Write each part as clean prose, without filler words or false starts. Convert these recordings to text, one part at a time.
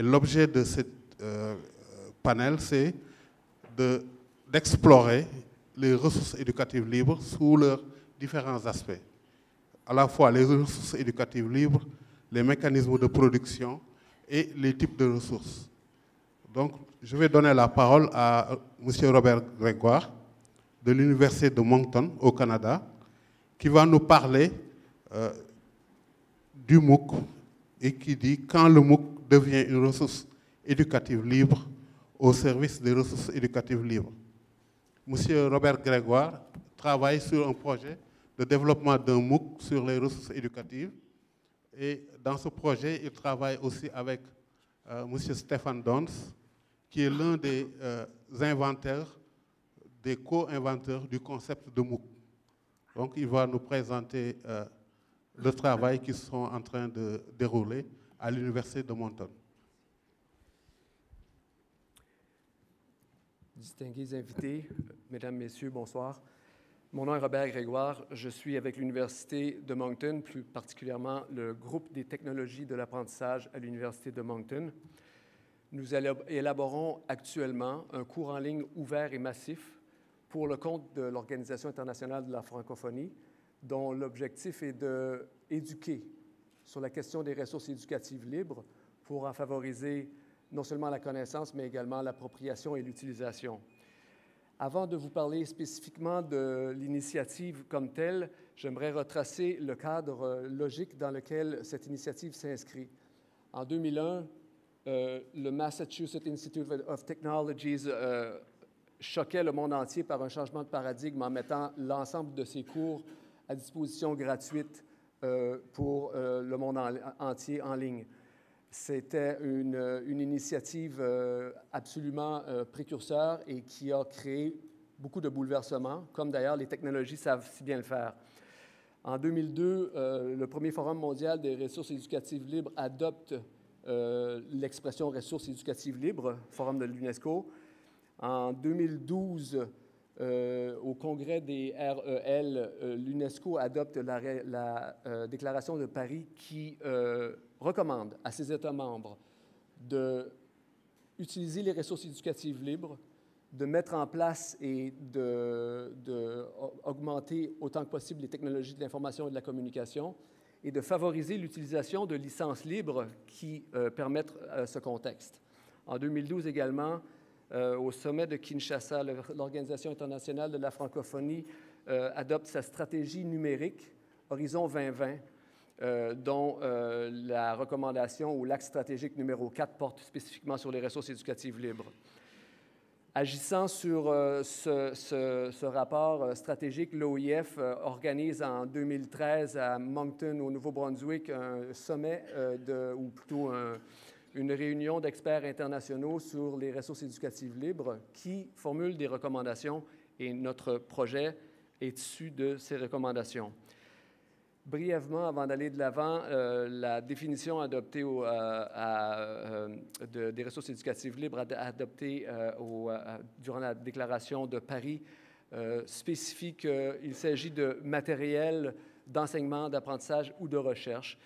L'objet de ce panel, c'est d'explorer les ressources éducatives libres sous leurs différents aspects. À la fois les ressources éducatives libres, les mécanismes de production et les types de ressources. Donc, je vais donner la parole à M. Robert Grégoire de l'Université de Moncton, au Canada, qui va nous parler du MOOC et qui dit « Quand le MOOC devient une ressource éducative libre au service des ressources éducatives libres ». M. Robert Grégoire travaille sur un projet de développement d'un MOOC sur les ressources éducatives. Et dans ce projet, il travaille aussi avec M. Stephen Downes, qui est l'un des co-inventeurs du concept de MOOC. Donc, il va nous présenter le travail qu'ils sont en train de dérouler à l'Université de Moncton. Distingués invités, mesdames, messieurs, bonsoir. Mon nom est Robert Grégoire, je suis avec l'Université de Moncton, plus particulièrement le groupe des technologies de l'apprentissage à l'Université de Moncton. Nous élaborons actuellement un cours en ligne ouvert et massif pour le compte de l'Organisation internationale de la Francophonie, dont l'objectif est d'éduquer sur la question des ressources éducatives libres pour en favoriser non seulement la connaissance, mais également l'appropriation et l'utilisation. Avant de vous parler spécifiquement de l'initiative comme telle, j'aimerais retracer le cadre logique dans lequel cette initiative s'inscrit. En 2001, le Massachusetts Institute of Technologies choquait le monde entier par un changement de paradigme en mettant l'ensemble de ses cours à disposition gratuite pour le monde entier en ligne. C'était une initiative absolument précurseur et qui a créé beaucoup de bouleversements, comme d'ailleurs les technologies savent si bien le faire. En 2002, le premier Forum mondial des ressources éducatives libres adopte l'expression « ressources éducatives libres », Forum de l'UNESCO. En 2012, au congrès des REL, l'UNESCO adopte la déclaration de Paris qui recommande à ses États membres d'utiliser les ressources éducatives libres, de mettre en place et d'augmenter autant que possible les technologies de l'information et de la communication et de favoriser l'utilisation de licences libres qui permettent ce contexte. En 2012 également, au sommet de Kinshasa, l'Organisation internationale de la Francophonie adopte sa stratégie numérique Horizon 2020, dont la recommandation ou l'axe stratégique numéro 4 porte spécifiquement sur les ressources éducatives libres. Agissant sur ce rapport stratégique, l'OIF organise en 2013 à Moncton, au Nouveau-Brunswick, un sommet, ou plutôt une réunion d'experts internationaux sur les ressources éducatives libres qui formule des recommandations et notre projet est issu de ces recommandations. Brièvement, avant d'aller de l'avant, la définition adoptée des ressources éducatives libres adoptée durant la Déclaration de Paris spécifie qu'il s'agit de matériel d'enseignement, d'apprentissage ou de recherche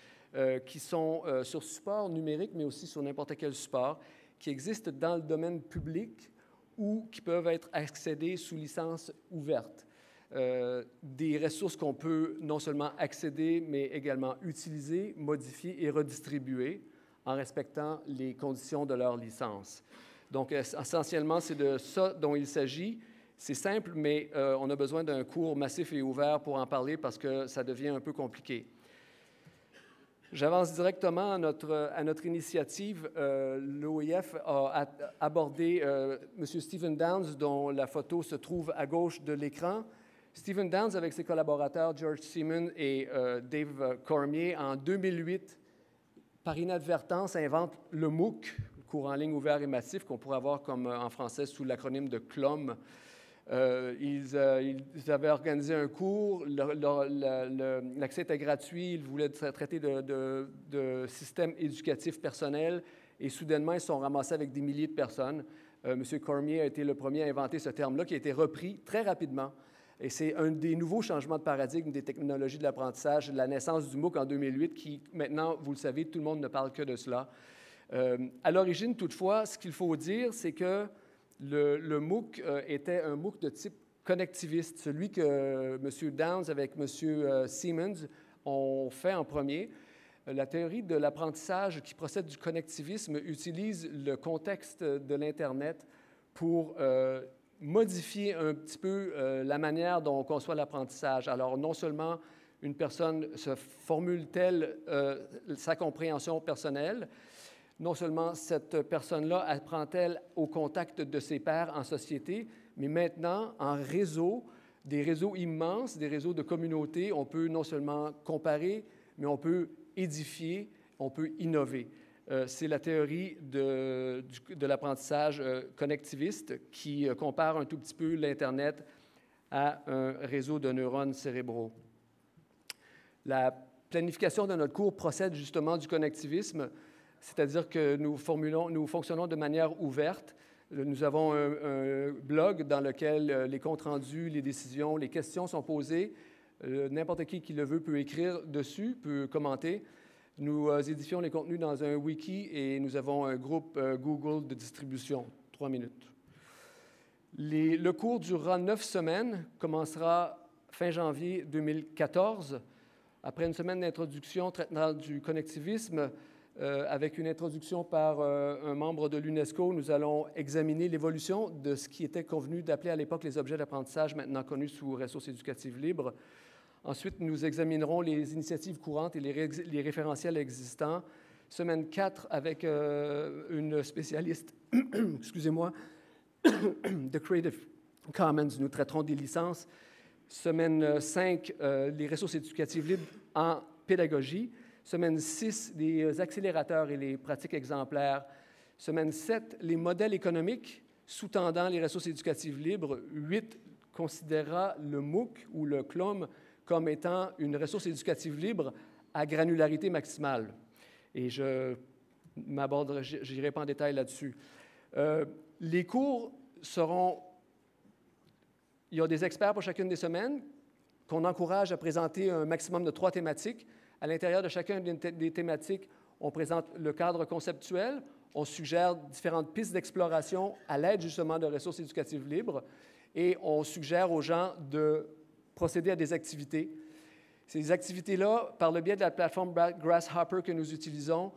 qui sont sur support numérique, mais aussi sur n'importe quel support, qui existent dans le domaine public ou qui peuvent être accédés sous licence ouverte. Des ressources qu'on peut non seulement accéder, mais également utiliser, modifier et redistribuer en respectant les conditions de leur licence. Donc, essentiellement, c'est de ça dont il s'agit. C'est simple, mais on a besoin d'un cours massif et ouvert pour en parler parce que ça devient un peu compliqué. J'avance directement à notre initiative. L'OIF a abordé M. Stephen Downes, dont la photo se trouve à gauche de l'écran. Stephen Downes, avec ses collaborateurs George Siemens et Dave Cormier, en 2008, par inadvertance, invente le MOOC, cours en ligne ouvert et massif, qu'on pourrait avoir comme en français sous l'acronyme de CLOM. Ils avaient organisé un cours, l'accès était gratuit, ils voulaient traiter de système éducatif personnel et soudainement, ils se sont ramassés avec des milliers de personnes. M. Cormier a été le premier à inventer ce terme-là qui a été repris très rapidement. Et c'est un des nouveaux changements de paradigme des technologies de l'apprentissage, la naissance du MOOC en 2008, qui maintenant, vous le savez, tout le monde ne parle que de cela. À l'origine, toutefois, ce qu'il faut dire, c'est que le MOOC était un MOOC de type connectiviste, celui que M. Downes avec M. Siemens ont fait en premier. La théorie de l'apprentissage qui procède du connectivisme utilise le contexte de l'Internet pour modifier un petit peu la manière dont on conçoit l'apprentissage. Alors, non seulement une personne se formule-t-elle sa compréhension personnelle, non seulement cette personne-là apprend-elle au contact de ses pairs en société, mais maintenant, en réseau, des réseaux immenses, des réseaux de communautés, on peut non seulement comparer, mais on peut édifier, on peut innover. C'est la théorie de l'apprentissage connectiviste qui compare un tout petit peu l'Internet à un réseau de neurones cérébraux. La planification de notre cours procède justement du connectivisme, c'est-à-dire que nous fonctionnons de manière ouverte. Nous avons un blog dans lequel les comptes rendus, les décisions, les questions sont posées. N'importe qui le veut peut écrire dessus, peut commenter. Nous édifions les contenus dans un wiki et nous avons un groupe Google de distribution. 3 minutes. Le cours durera 9 semaines, commencera fin janvier 2014. Après une semaine d'introduction traitant du connectivisme, avec une introduction par un membre de l'UNESCO, nous allons examiner l'évolution de ce qui était convenu d'appeler à l'époque les objets d'apprentissage, maintenant connus sous ressources éducatives libres. Ensuite, nous examinerons les initiatives courantes et les référentiels existants. Semaine 4, avec une spécialiste, excusez-moi, de Creative Commons, nous traiterons des licences. Semaine 5, les ressources éducatives libres en pédagogie. Semaine 6, les accélérateurs et les pratiques exemplaires. Semaine 7, les modèles économiques sous-tendant les ressources éducatives libres. 8, considérera le MOOC ou le CLOM comme étant une ressource éducative libre à granularité maximale. Et je m'aborderai, j'irai pas en détail là-dessus. Les cours seront... Il y a des experts pour chacune des semaines qu'on encourage à présenter un maximum de 3 thématiques. À l'intérieur de chacune des thématiques, on présente le cadre conceptuel, on suggère différentes pistes d'exploration à l'aide justement de ressources éducatives libres et on suggère aux gens de procéder à des activités. Ces activités-là, par le biais de la plateforme Grasshopper que nous utilisons,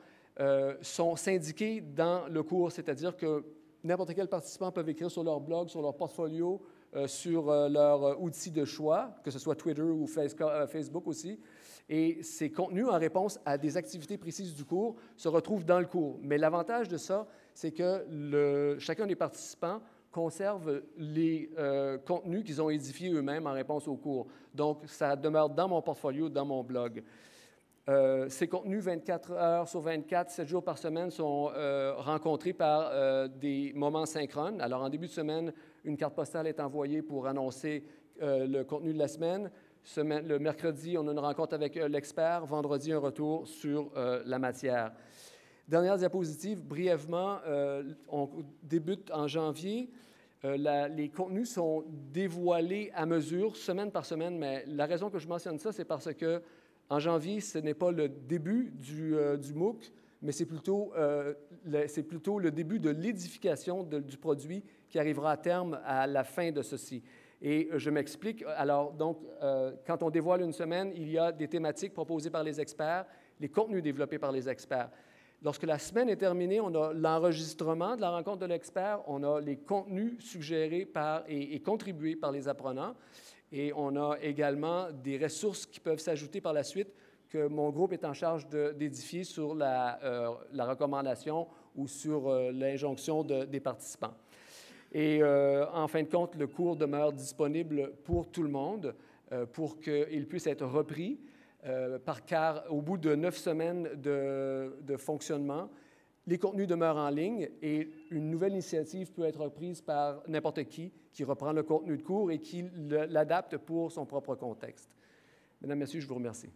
sont syndiquées dans le cours, c'est-à-dire que n'importe quel participant peut écrire sur leur blog, sur leur portfolio, sur leur outil de choix, que ce soit Twitter ou Facebook aussi. Et ces contenus, en réponse à des activités précises du cours, se retrouvent dans le cours. Mais l'avantage de ça, c'est que chacun des participants conserve les contenus qu'ils ont édifiés eux-mêmes en réponse au cours. Donc, ça demeure dans mon portfolio, dans mon blog. Ces contenus, 24 heures sur 24, 7 jours par semaine, sont rencontrés par des moments synchrones. Alors, en début de semaine, une carte postale est envoyée pour annoncer le contenu de la semaine. Le mercredi, on a une rencontre avec l'expert. Vendredi, un retour sur la matière. Dernière diapositive, brièvement, on débute en janvier. Les contenus sont dévoilés à mesure, semaine par semaine, mais la raison que je mentionne ça, c'est parce que en janvier, ce n'est pas le début du MOOC, mais c'est plutôt, le début de l'édification du produit qui arrivera à terme à la fin de ceci. Et je m'explique. Alors, donc, quand on dévoile une semaine, il y a des thématiques proposées par les experts, les contenus développés par les experts. Lorsque la semaine est terminée, on a l'enregistrement de la rencontre de l'expert, on a les contenus suggérés par et contribués par les apprenants. Et on a également des ressources qui peuvent s'ajouter par la suite que mon groupe est en charge d'édifier sur la recommandation ou sur l'injonction des participants. Et en fin de compte, le cours demeure disponible pour tout le monde pour qu'il puisse être repris car au bout de 9 semaines de fonctionnement, les contenus demeurent en ligne et une nouvelle initiative peut être reprise par n'importe qui reprend le contenu de cours et qui l'adapte pour son propre contexte. Mesdames, Messieurs, je vous remercie.